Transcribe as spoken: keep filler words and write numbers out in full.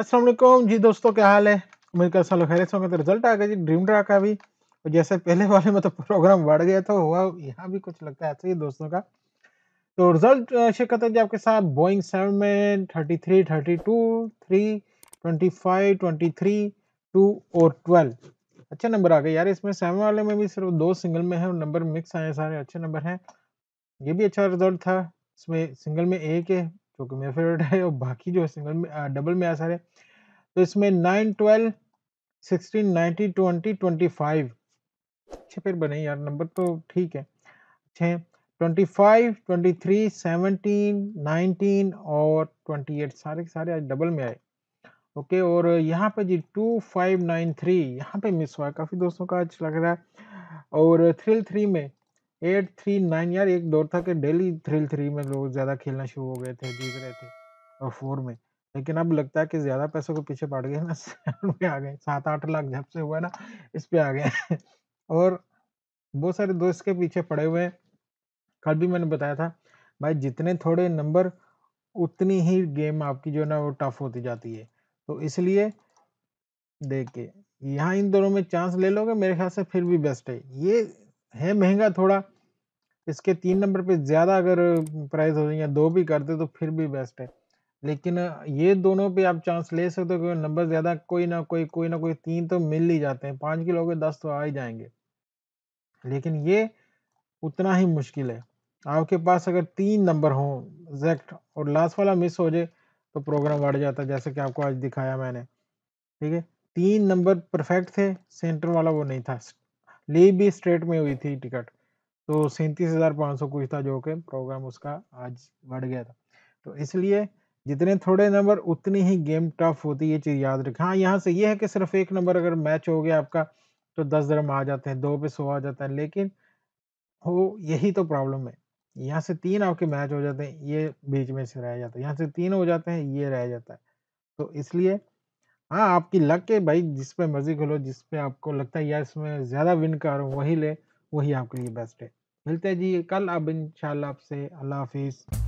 अस्सलाम वालेकुम जी दोस्तों, क्या हाल है। उम्मीद करता हूं खैरियत से होंगे। तो रिजल्ट आ गया जी ड्रीम ड्रा का भी। और जैसे पहले वाले में तो प्रोग्राम बढ़ गया था, हुआ यहाँ भी कुछ लगता है ऐसे ही दोस्तों का। तो रिजल्ट शेयर करते हैं जी आपके साथ। बोइंग सेवन में thirty three, thirty two, three, twenty five, twenty three, two और ट्वेल्व अच्छे नंबर आ गए यार। इसमें सेवन वाले में भी सिर्फ दो सिंगल में है और नंबर मिक्स आए, सारे अच्छे नंबर हैं। ये भी अच्छा रिजल्ट था। इसमें सिंगल में एक है जो कि मेरा फेवरेट है और बाकी जो सिंगल में आ, डबल में आया सारे। तो इसमें nine, twelve, sixteen, ninety, twenty, twenty five अच्छे फिर बने यार, नंबर तो ठीक है अच्छे हैं। Twenty five, twenty three, seventeen, nineteen और ट्वेंटी एट सारे के सारे आज डबल में आए। ओके, और यहाँ पे G two, five, nine, three यहाँ पे मिस हुआ काफ़ी दोस्तों का, अच्छा लग रहा है। और थ्रिल थ्री में एट, थ्री, नाइन यार एक दौर था कि डेली थ्रिल थ्री में लोग ज़्यादा खेलना शुरू हो गए थे, जीत रहे थे। और फोर में लेकिन अब लगता है कि ज़्यादा पैसों के पीछे पड़ गए ना, सेवन पे आ गए, सात आठ लाख जब से हुआ ना इस पे आ गए और बहुत सारे दोस्त के पीछे पड़े हुए हैं। कल भी मैंने बताया था भाई, जितने थोड़े नंबर उतनी ही गेम आपकी जो ना वो टफ होती जाती है। तो इसलिए देख के यहाँ इन दोनों में चांस ले लोगे मेरे ख्याल से फिर भी बेस्ट है। ये है महंगा थोड़ा, इसके तीन नंबर पे ज़्यादा अगर प्राइस हो जाए या दो भी करते तो फिर भी बेस्ट है। लेकिन ये दोनों पे आप चांस ले सकते हो क्योंकि नंबर ज़्यादा कोई ना कोई कोई ना कोई तीन तो मिल ही जाते हैं, पाँच किलो के दस तो आ ही जाएंगे। लेकिन ये उतना ही मुश्किल है, आपके पास अगर तीन नंबर हों एग्जैक्ट और लास्ट वाला मिस हो जाए तो प्रोग्राम बढ़ जाता है, जैसे कि आपको आज दिखाया मैंने। ठीक है, तीन नंबर परफेक्ट थे, सेंटर वाला वो नहीं था। ली भी स्ट्रेट में हुई थी टिकट, तो सैंतीस हज़ार पाँच सौ कुछ था जो कि प्रोग्राम उसका आज बढ़ गया था। तो इसलिए जितने थोड़े नंबर उतनी ही गेम टफ होती है, ये चीज़ याद रखें। हाँ, यहाँ से ये है कि सिर्फ एक नंबर अगर मैच हो गया आपका तो दस दरम आ जाते हैं, दो पे सौ आ जाता है। लेकिन हो यही तो प्रॉब्लम है, यहाँ से तीन आपके मैच हो जाते हैं, ये बीच में से रह जाता है, यहाँ से तीन हो जाते हैं, ये रह जाता है। तो इसलिए हाँ, आपकी लक है भाई, जिस पे मर्जी खोलो, जिस पे आपको लगता है यार इसमें ज़्यादा विन कर वही ले, वही आपके लिए बेस्ट है। मिलते हैं जी कल अब इंशाल्लाह आपसे। अल्लाह हाफिज़।